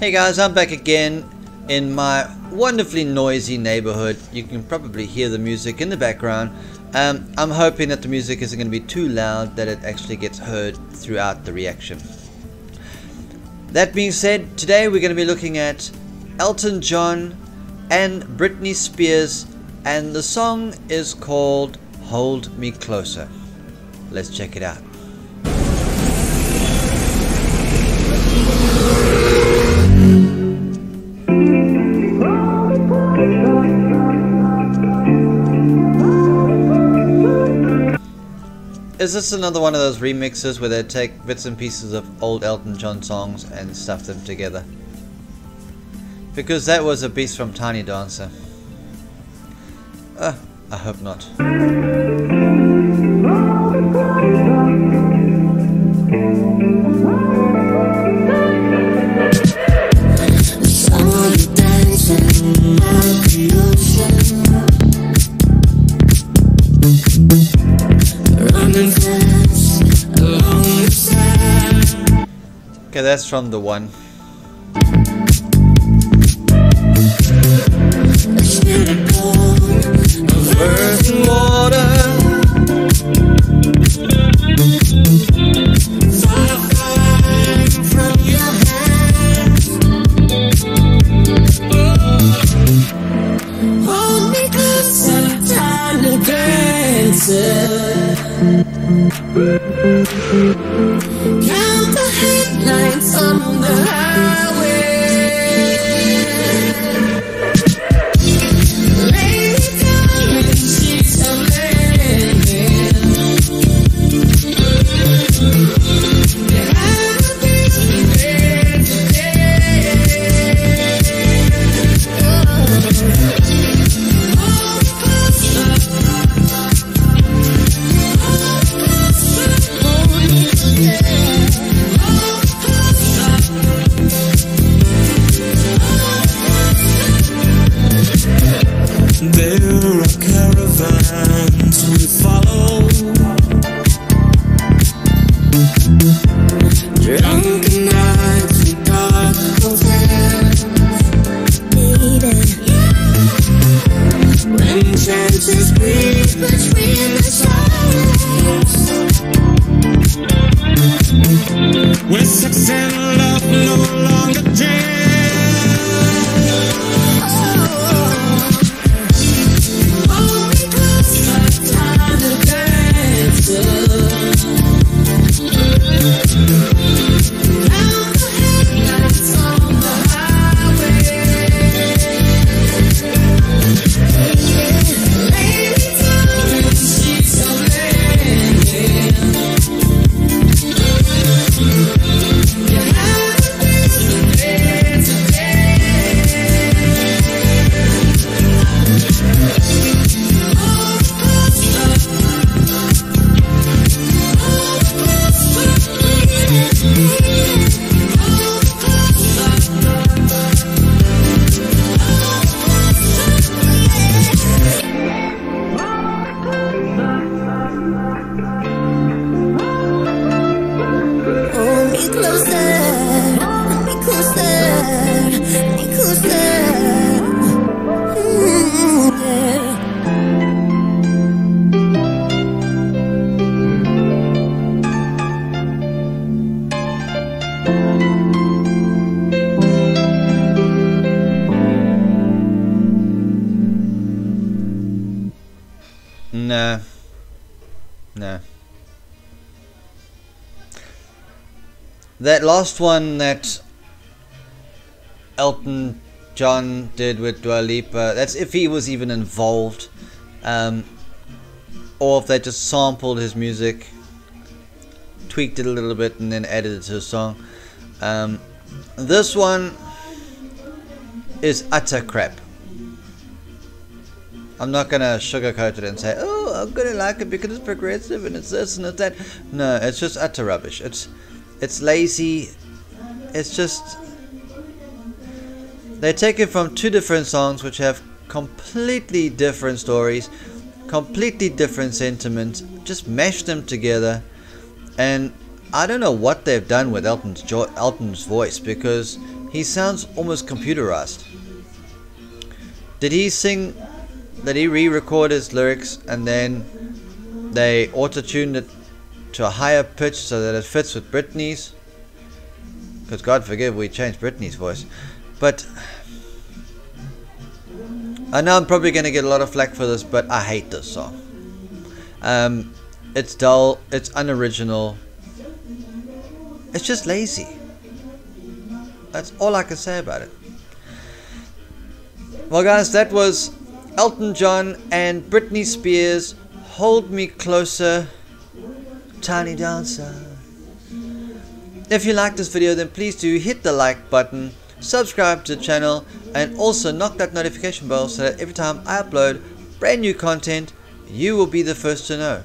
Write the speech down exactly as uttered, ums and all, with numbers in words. Hey guys, I'm back again in my wonderfully noisy neighborhood. You can probably hear the music in the background. Um, I'm hoping that the music isn't going to be too loud that it actually gets heard throughout the reaction. That being said, today we're going to be looking at Elton John and Britney Spears, and the song is called Hold Me Closer. Let's check it out. Is this another one of those remixes where they take bits and pieces of old Elton John songs and stuff them together? Because that was a piece from Tiny Dancer. Uh, I hope not. Okay, that's from the one. No, no. That last one that Elton John did with Dua Lipa, that's if he was even involved, um, or if they just sampled his music, tweaked it a little bit and then added it to the song. Um, this one is utter crap. I'm not gonna sugarcoat it and say, oh, I'm gonna like it because it's progressive and it's this and it's that. No, it's just utter rubbish. It's it's lazy. It's just, they take it from two different songs which have completely different stories, completely different sentiments, just mash them together. And I don't know what they've done with Elton's, Elton's voice, because He sounds almost computerized. Did he sing, did he re-record his lyrics and then they auto-tuned it to a higher pitch so that it fits with Britney's? Because God forgive we changed Britney's voice. But I know I'm probably going to get a lot of flack for this, but I hate this song. Um, it's dull, it's unoriginal, it's just lazy. That's all I can say about it. Well guys, that was Elton John and Britney Spears, Hold Me Closer, Tiny Dancer. If you like this video, then please do hit the like button, subscribe to the channel, and also knock that notification bell so that every time I upload brand new content, you will be the first to know.